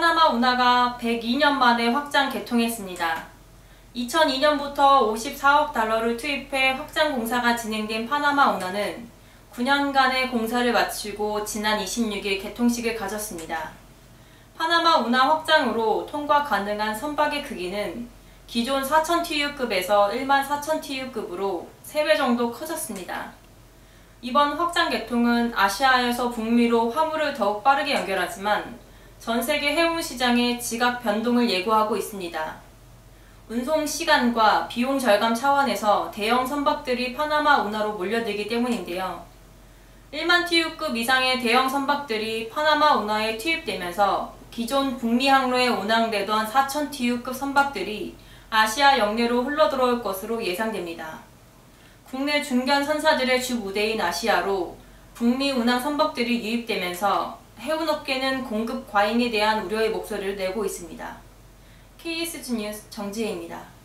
파나마운하가 102년 만에 확장 개통했습니다. 2002년부터 54억 달러를 투입해 확장 공사가 진행된 파나마운하는 9년간의 공사를 마치고 지난 26일 개통식을 가졌습니다. 파나마운하 확장으로 통과 가능한 선박의 크기는 기존 4,000TU급에서 14,000TU급으로 3배 정도 커졌습니다. 이번 확장 개통은 아시아에서 북미로 화물을 더욱 빠르게 연결하지만 전 세계 해운 시장의 지각 변동을 예고하고 있습니다. 운송 시간과 비용 절감 차원에서 대형 선박들이 파나마운하로 몰려들기 때문인데요. 1만 TU급 이상의 대형 선박들이 파나마운하에 투입되면서 기존 북미 항로에 운항되던 4,000TU급 선박들이 아시아 역내로 흘러들어올 것으로 예상됩니다. 국내 중견 선사들의 주 무대인 아시아로 북미 운항 선박들이 유입되면서 해운업계는 공급 과잉에 대한 우려의 목소리를 내고 있습니다. KSG 뉴스 정지혜입니다.